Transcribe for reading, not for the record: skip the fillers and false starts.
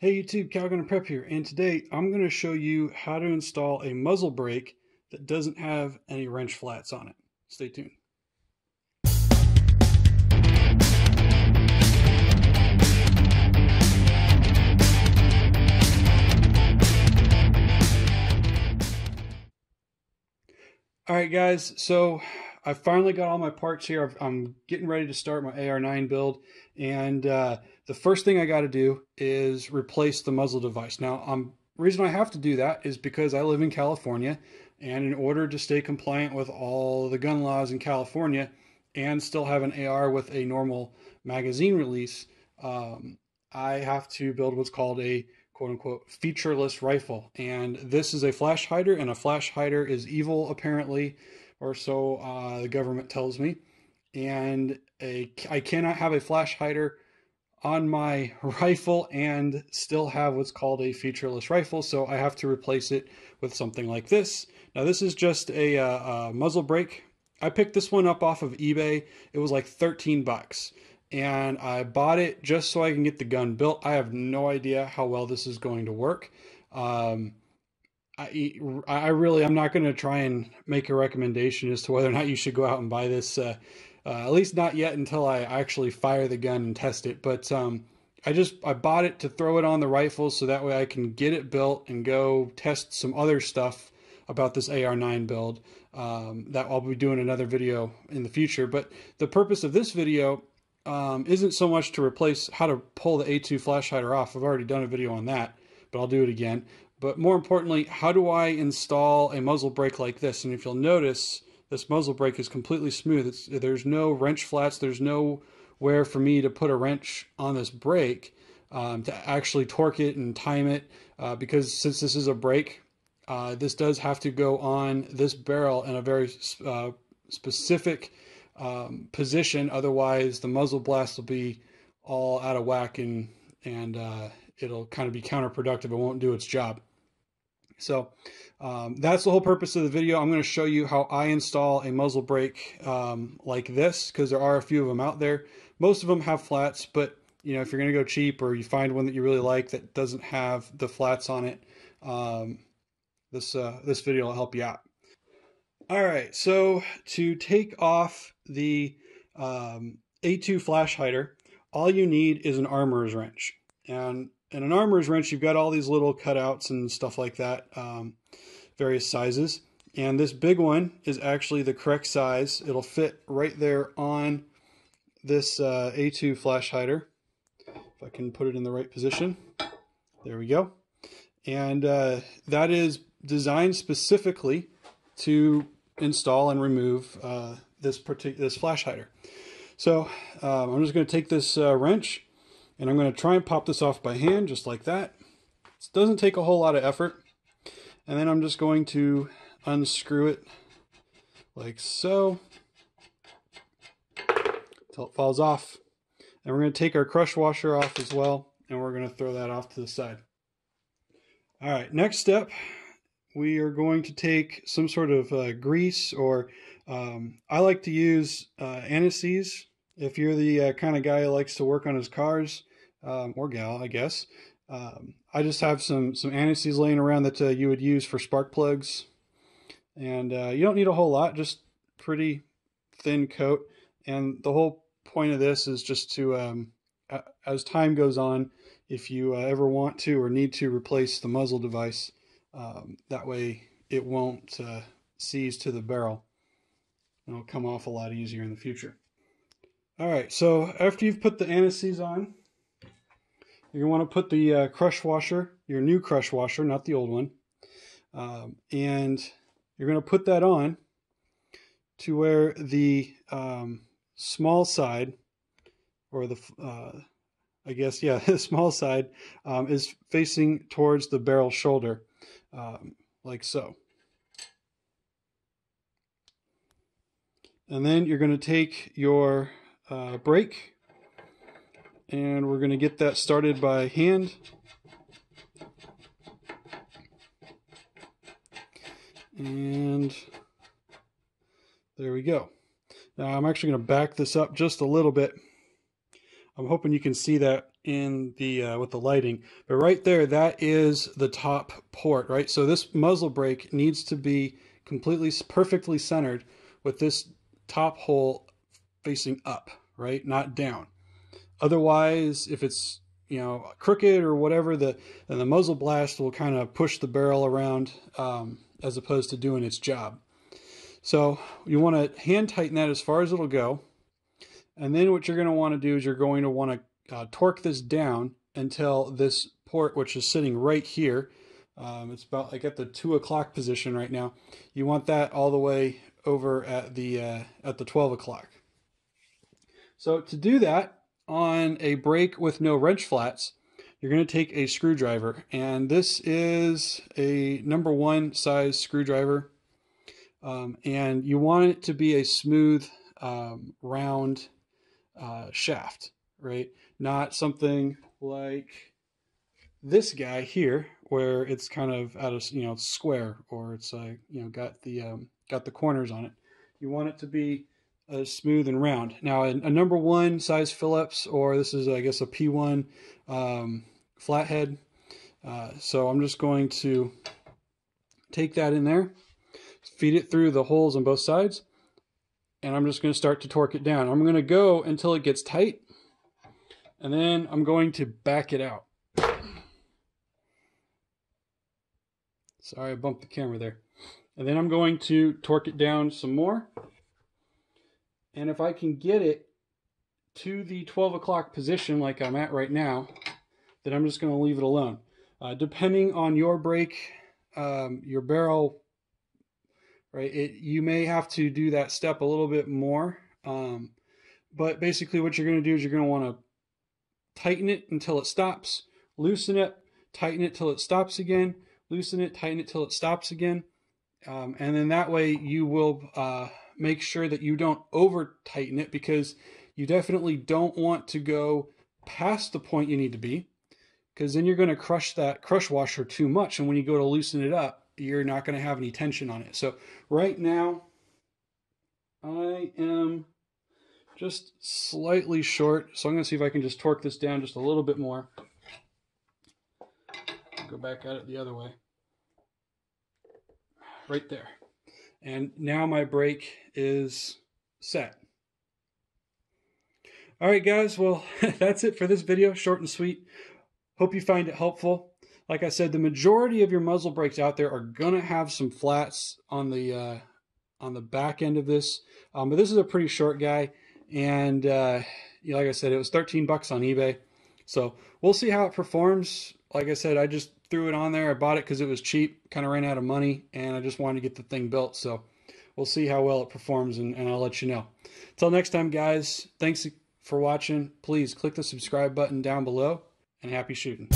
Hey YouTube, Calgunandprep here, and today I'm going to show you how to install a muzzle brake that doesn't have any wrench flats on it. Stay tuned. Alright guys, so I finally got all my parts here. I'm getting ready to start my AR9 build, and the first thing I got to do is replace the muzzle device. Now, the reason I have to do that is because I live in California, and in order to stay compliant with all the gun laws in California and still have an AR with a normal magazine release, I have to build what's called a quote-unquote featureless rifle. And this is a flash hider, and a flash hider is evil, apparently, or so the government tells me. And I cannot have a flash hider on my rifle and still have what's called a featureless rifle, so I have to replace it with something like this. Now, this is just a muzzle brake. I picked this one up off of eBay. It was like 13 bucks. And I bought it just so I can get the gun built. I have no idea how well this is going to work. I'm not going to try and make a recommendation as to whether or not you should go out and buy this, at least not yet until I actually fire the gun and test it. But I bought it to throw it on the rifle so that way I can get it built and go test some other stuff about this AR9 build that I'll be doing another video in the future. But the purpose of this video isn't so much to replace how to pull the A2 flash hider off. I've already done a video on that, but I'll do it again. But more importantly, how do I install a muzzle brake like this? And if you'll notice, this muzzle brake is completely smooth. There's no wrench flats. There's nowhere for me to put a wrench on this brake to actually torque it and time it, because since this is a brake, this does have to go on this barrel in a very specific position. Otherwise the muzzle blast will be all out of whack, and it'll kind of be counterproductive. It won't do its job. So that's the whole purpose of the video. I'm going to show you how I install a muzzle brake like this, because there are a few of them out there. Most of them have flats, but you know, if you're going to go cheap or you find one that you really like that doesn't have the flats on it, this video will help you out. All right, so to take off the A2 flash hider, all you need is an armorer's wrench. And in an armorer's wrench, you've got all these little cutouts and stuff like that, various sizes. And this big one is actually the correct size. It'll fit right there on this A2 flash hider. If I can put it in the right position. There we go. And that is designed specifically to install and remove this flash hider. So I'm just going to take this wrench, and I'm going to try and pop this off by hand, just like that. It doesn't take a whole lot of effort. And then I'm just going to unscrew it like so, until it falls off. And we're going to take our crush washer off as well, and we're going to throw that off to the side. All right, next step, we are going to take some sort of grease, or I like to use antifreeze. If you're the kind of guy who likes to work on his cars, or gal, I guess, I just have some antifreeze laying around that you would use for spark plugs. And you don't need a whole lot, just pretty thin coat. And the whole point of this is just to, as time goes on, if you ever want to or need to replace the muzzle device, that way it won't seize to the barrel, and it'll come off a lot easier in the future. All right, so after you've put the antifreeze on, you're going to want to put the crush washer, your new crush washer, not the old one, and you're going to put that on to where the small side, or the the small side is facing towards the barrel shoulder. Like so. And then you're going to take your brake, and we're going to get that started by hand. And there we go. Now I'm actually going to back this up just a little bit. I'm hoping you can see that in the with the lighting, but right there, that is the top port, right? So this muzzle brake needs to be completely perfectly centered with this top hole facing up, right? Not down. Otherwise, if it's, you know, crooked or whatever, the muzzle blast will kind of push the barrel around as opposed to doing its job. So you want to hand tighten that as far as it'll go. And then what you're going to want to do is you're going to want to torque this down until this port, which is sitting right here, it's about like at the 2 o'clock position right now. You want that all the way over at the 12 o'clock. So to do that on a brake with no wrench flats, you're going to take a screwdriver, and this is a #1 size screwdriver, and you want it to be a smooth, round shaft, right? Not something like this guy here, where it's kind of out of, you know, it's square, or it's like, you know, got the corners on it. You want it to be smooth and round. Now a #1 size Phillips, or this is, I guess, a P1 flathead. So I'm just going to take that in there, feed it through the holes on both sides, and I'm just going to start to torque it down. I'm going to go until it gets tight, and then I'm going to back it out. Sorry, I bumped the camera there. And then I'm going to torque it down some more. And if I can get it to the 12 o'clock position like I'm at right now, then I'm just going to leave it alone. Depending on your brake, your barrel, right, you may have to do that step a little bit more. But basically what you're going to do is you're going to want to tighten it until it stops, loosen it, tighten it till it stops again, loosen it, tighten it till it stops again. And then that way you will make sure that you don't over tighten it, because you definitely don't want to go past the point you need to be, because then you're going to crush that crush washer too much. And when you go to loosen it up, you're not going to have any tension on it. So right now I am just slightly short. So I'm going to see if I can just torque this down just a little bit more. Go back at it the other way. Right there. And now my brake is set. All right, guys. Well, that's it for this video. Short and sweet. Hope you find it helpful. Like I said, the majority of your muzzle brakes out there are gonna have some flats on the back end of this. But this is a pretty short guy, and you know, like I said, it was 13 bucks on eBay. So we'll see how it performs. Like I said, I just threw it on there. I bought it because it was cheap, kind of ran out of money, and I just wanted to get the thing built. So we'll see how well it performs, and I'll let you know. Till next time, guys, thanks for watching. Please click the subscribe button down below, and happy shooting.